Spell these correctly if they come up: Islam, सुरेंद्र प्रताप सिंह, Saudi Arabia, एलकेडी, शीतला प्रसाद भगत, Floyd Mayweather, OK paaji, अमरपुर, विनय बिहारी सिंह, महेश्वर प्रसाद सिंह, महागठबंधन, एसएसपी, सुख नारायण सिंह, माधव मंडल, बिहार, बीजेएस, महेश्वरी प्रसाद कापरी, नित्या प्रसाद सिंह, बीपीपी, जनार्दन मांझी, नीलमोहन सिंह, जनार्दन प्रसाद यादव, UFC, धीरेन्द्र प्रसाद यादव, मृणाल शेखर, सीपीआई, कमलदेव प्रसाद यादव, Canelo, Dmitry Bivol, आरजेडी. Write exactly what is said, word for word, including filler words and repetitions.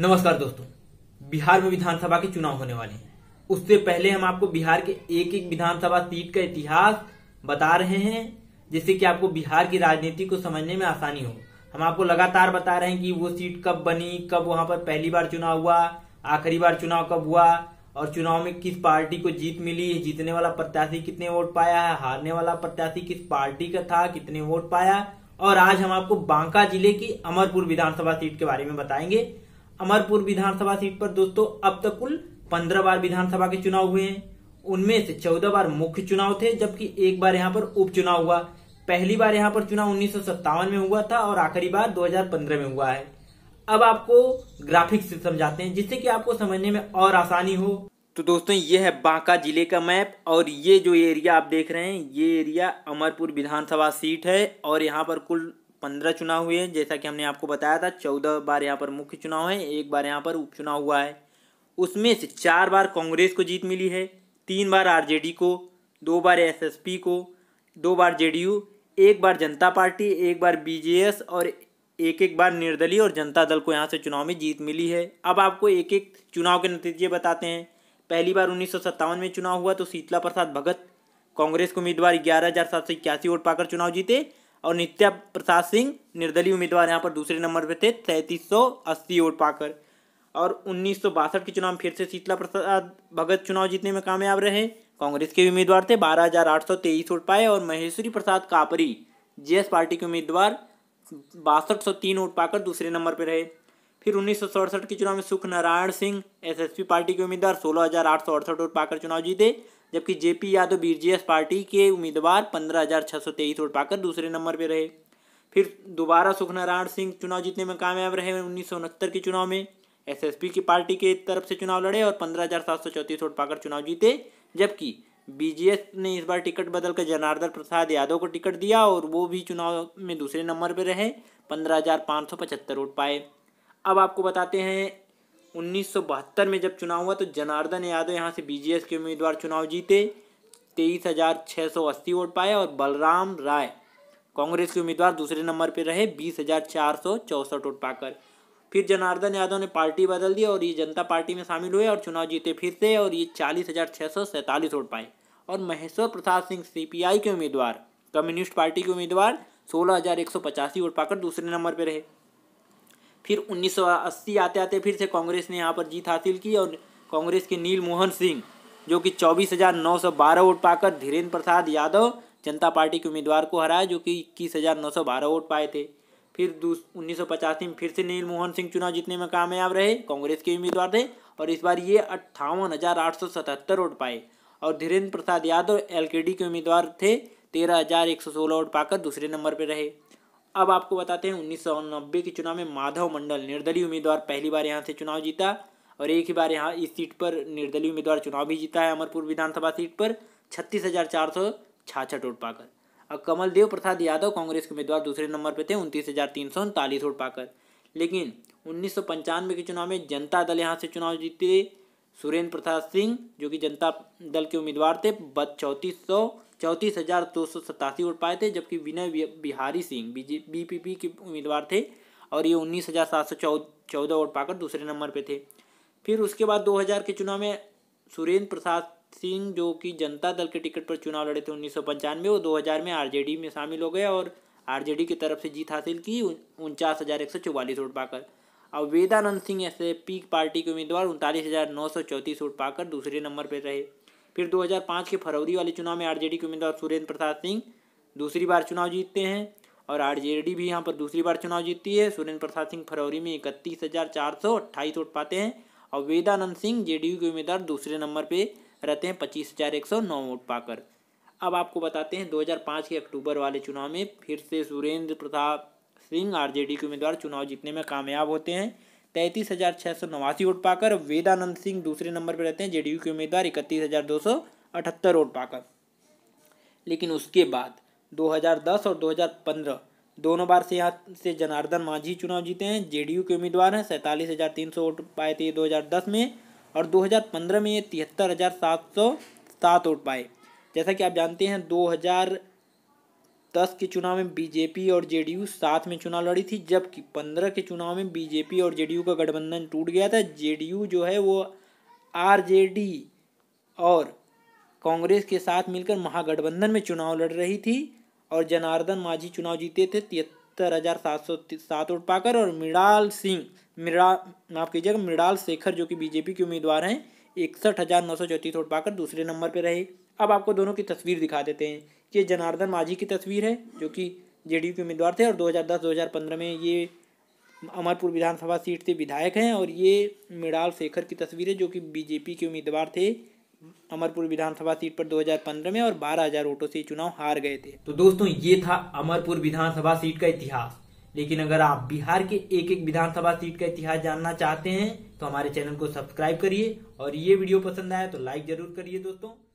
नमस्कार दोस्तों, बिहार में विधानसभा के चुनाव होने वाले हैं। उससे पहले हम आपको बिहार के एक एक विधानसभा सीट का इतिहास बता रहे हैं, जिससे कि आपको बिहार की राजनीति को समझने में आसानी हो। हम आपको लगातार बता रहे हैं कि वो सीट कब बनी, कब वहां पर पहली बार चुनाव हुआ, आखिरी बार चुनाव कब हुआ और चुनाव में किस पार्टी को जीत मिली, जीतने वाला प्रत्याशी कितने वोट पाया है, हारने वाला प्रत्याशी किस पार्टी का था, कितने वोट पाया। और आज हम आपको बांका जिले की अमरपुर विधानसभा सीट के बारे में बताएंगे। अमरपुर विधानसभा सीट पर दोस्तों अब तक कुल पंद्रह बार विधानसभा के चुनाव हुए हैं। उनमें से चौदह बार मुख्य चुनाव थे, जबकि एक बार यहाँ पर उपचुनाव हुआ। पहली बार यहाँ पर चुनाव उन्नीस सौ सत्तावन में हुआ था और आखिरी बार दो हजार पंद्रह में हुआ है। अब आपको ग्राफिक्स से समझाते हैं, जिससे कि आपको समझने में और आसानी हो। तो दोस्तों ये है बांका जिले का मैप और ये जो एरिया आप देख रहे हैं, ये एरिया अमरपुर विधानसभा सीट है और यहाँ पर कुल पंद्रह चुनाव हुए हैं। जैसा कि हमने आपको बताया था, चौदह बार यहाँ पर मुख्य चुनाव है, एक बार यहाँ पर उपचुनाव हुआ है। उसमें से चार बार कांग्रेस को जीत मिली है, तीन बार आरजेडी को, दो बार एसएसपी को, दो बार जेडीयू, एक बार जनता पार्टी, एक बार बीजेएस और एक एक बार निर्दलीय और जनता दल को यहाँ से चुनाव में जीत मिली है। अब आपको एक एक चुनाव के नतीजे बताते हैं। पहली बार उन्नीस सौ सत्तावन में चुनाव हुआ तो शीतला प्रसाद भगत कांग्रेस के उम्मीदवार ग्यारह हजार सात सौ इक्यासी वोट पाकर चुनाव जीते और नित्या प्रसाद सिंह निर्दलीय उम्मीदवार यहाँ पर दूसरे नंबर पर थे सैंतीस सौ अस्सी वोट पाकर। और उन्नीस सौ बासठ के चुनाव फिर से शीतला प्रसाद भगत चुनाव जीतने में कामयाब रहे। कांग्रेस के उम्मीदवार थे, बारह हजार आठ सौ तेईस वोट पाए और महेश्वरी प्रसाद कापरी जेएस पार्टी के उम्मीदवार बासठ सौ तीन वोट पाकर दूसरे नंबर पर रहे। फिर उन्नीस सौ सड़सठ के चुनाव में सुख नारायण सिंह एसएसपी पार्टी के उम्मीदवार सोलह हजार आठ सौ अड़सठ वोट पाकर चुनाव जीते, जबकि जेपी यादव बीजेएस पार्टी के उम्मीदवार पंद्रह हजार छः सौ तेईस वोट पाकर दूसरे नंबर पर रहे। फिर दोबारा सुख नारायण सिंह चुनाव जीतने में कामयाब रहे। उन्नीस सौ उनहत्तर के चुनाव में एसएसपी की पार्टी के तरफ से चुनाव लड़े और पंद्रह हजार सात सौ चौंतीस वोट पाकर चुनाव जीते, जबकि बीजेएस ने इस बार टिकट बदलकर जनार्दन प्रसाद यादव को टिकट दिया और वो भी चुनाव में दूसरे नंबर पर रहे, पंद्रह हजार पाँच सौ पचहत्तर वोट पाए। अब आपको बताते हैं उन्नीस सौ बहत्तर में जब चुनाव हुआ तो जनार्दन यादव यहाँ से बीजेएस के उम्मीदवार चुनाव जीते, तेईस हजार छः सौ अस्सी वोट पाए और बलराम राय कांग्रेस के उम्मीदवार दूसरे नंबर पर रहे, बीस हजार चार सौ चौंसठ वोट पाकर। फिर जनार्दन यादव ने पार्टी बदल दी और ये जनता पार्टी में शामिल हुए और चुनाव जीते फिर से और ये चालीस हजार छः सौ सैंतालीस वोट पाए। और महेश्वर प्रसाद सिंह सीपीआई के उम्मीदवार, कम्युनिस्ट पार्टी के उम्मीदवार, सोलह हजार एक सौ पचासी वोट पाकर दूसरे नंबर पर रहे। फिर उन्नीस सौ अस्सी आते आते फिर से कांग्रेस ने यहाँ पर जीत हासिल की और कांग्रेस के नीलमोहन सिंह जो कि चौबीस हजार नौ सौ बारह वोट पाकर धीरेन्द्र प्रसाद यादव जनता पार्टी के उम्मीदवार को हराया, जो कि इक्कीस हजार नौ सौ बारह वोट पाए थे। फिर उन्नीस सौ पचासी में फिर से नीलमोहन सिंह चुनाव जीतने में कामयाब रहे, कांग्रेस के उम्मीदवार थे और इस बार ये अट्ठावन हजार आठ सौ सतहत्तर वोट पाए और धीरेन्द्र प्रसाद यादव एलकेडी के उम्मीदवार थे, तेरह हजार एक सौ सोलह वोट पाकर दूसरे नंबर पर रहे। अब आपको बताते हैं उन्नीस सौ नब्बे के चुनाव में माधव मंडल निर्दलीय उम्मीदवार पहली बार यहाँ से चुनाव जीता और एक ही बार यहाँ इस सीट पर निर्दलीय उम्मीदवार चुनाव भी जीता है अमरपुर विधानसभा सीट पर, छत्तीस हजार चार सौ छाछठ वोट पाकर। और कमलदेव प्रसाद यादव कांग्रेस के उम्मीदवार दूसरे नंबर पर थे, उनतीस हजार तीन सौ उनतालीस वोट पाकर। लेकिन उन्नीस सौ पंचानवे के चुनाव में जनता दल यहाँ से चुनाव जीते, सुरेंद्र प्रसाद सिंह जो कि जनता दल के उम्मीदवार थे चौंतीस सौ चौंतीस हजार दो सौ सतासी वोट पाए थे, जबकि विनय बिहारी सिंह बीपीपी के उम्मीदवार थे और ये उन्नीस हजार सात सौ चौदह वोट पाकर दूसरे नंबर पर थे। फिर उसके बाद दो हजार के चुनाव में सुरेंद्र प्रसाद सिंह जो कि जनता दल के टिकट पर चुनाव लड़े थे उन्नीस सौ पंचानवे, वो दो हजार में आरजेडी में शामिल हो गए और आरजेडी की तरफ से जीत हासिल की उनचास हजार एक सौ चौवालीस वोट पाकर। अब वेदानंद सिंह ऐसे पीक पार्टी के उम्मीदवार उनतालीस हजार नौ सौ चौंतीस वोट पाकर दूसरे नंबर पर रहे। फिर दो हजार पाँच के फरवरी वाले चुनाव में आरजेडी के उम्मीदवार सुरेंद्र प्रसाद सिंह दूसरी बार चुनाव जीतते हैं और आरजेडी भी यहाँ पर दूसरी बार चुनाव जीतती है। सुरेंद्र प्रसाद सिंह फरवरी में इकतीस हजार चार सौ अट्ठाईस वोट पाते हैं और वेदानंद सिंह जेडीयू के उम्मीदवार दूसरे नंबर पर रहते हैं पच्चीस हजार एक सौ नौ वोट पाकर। अब आपको बताते हैं दो हजार पाँच के अक्टूबर वाले चुनाव में फिर से सुरेंद्र प्रताप सिंह आरजेडी के उम्मीदवार चुनाव जीतने में कामयाब होते हैं, तैंतीस हजार छः सौ नवासी वोट पाकर। वेदानंद सिंह दूसरे नंबर पर रहते हैं जेडीयू के उम्मीदवार, इकतीस हजार दो सौ अठहत्तर वोट पाकर। लेकिन उसके बाद दो हजार दस और दो हजार पंद्रह दोनों बार से यहाँ से जनार्दन मांझी चुनाव जीते हैं, जेडीयू के उम्मीदवार हैं, सैंतालीस हजार तीन सौ वोट पाए थे दो हजार दस में और दो हजार पंद्रह में ये तिहत्तर हजार सात सौ सात वोट पाए। जैसा कि आप जानते हैं दो हजार दस के चुनाव में बीजेपी और जेडीयू साथ में चुनाव लड़ी थी, जबकि पंद्रह के चुनाव में बीजेपी और जेडीयू का गठबंधन टूट गया था। जेडीयू जो है वो आरजेडी और कांग्रेस के साथ मिलकर महागठबंधन में चुनाव लड़ रही थी और जनार्दन मांझी चुनाव जीते थे तिहत्तर हज़ार सात सौ सात वोट पाकर। और मृणाल सिंह मृणा माफ कीजिएगा मृणाल शेखर जो कि बीजेपी के उम्मीदवार हैं इकसठ हज़ार नौ सौ चौंतीस वोट पाकर दूसरे नंबर पर रहे। अब आपको दोनों की तस्वीर दिखा देते हैं। ये जनार्दन मांझी की तस्वीर है जो कि जेडीयू के उम्मीदवार थे और दो हज़ार दस दो हज़ार पंद्रह में ये अमरपुर विधानसभा सीट से विधायक हैं। और ये मृणाल शेखर की तस्वीर है जो कि बीजेपी के उम्मीदवार थे अमरपुर विधानसभा सीट पर दो हज़ार पंद्रह में और बारह हज़ार वोटों से चुनाव हार गए थे। तो दोस्तों ये था अमरपुर विधानसभा सीट का इतिहास। लेकिन अगर आप बिहार के एक एक विधानसभा सीट का इतिहास जानना चाहते हैं तो हमारे चैनल को सब्सक्राइब करिए और ये वीडियो पसंद आया तो लाइक जरूर करिए दोस्तों।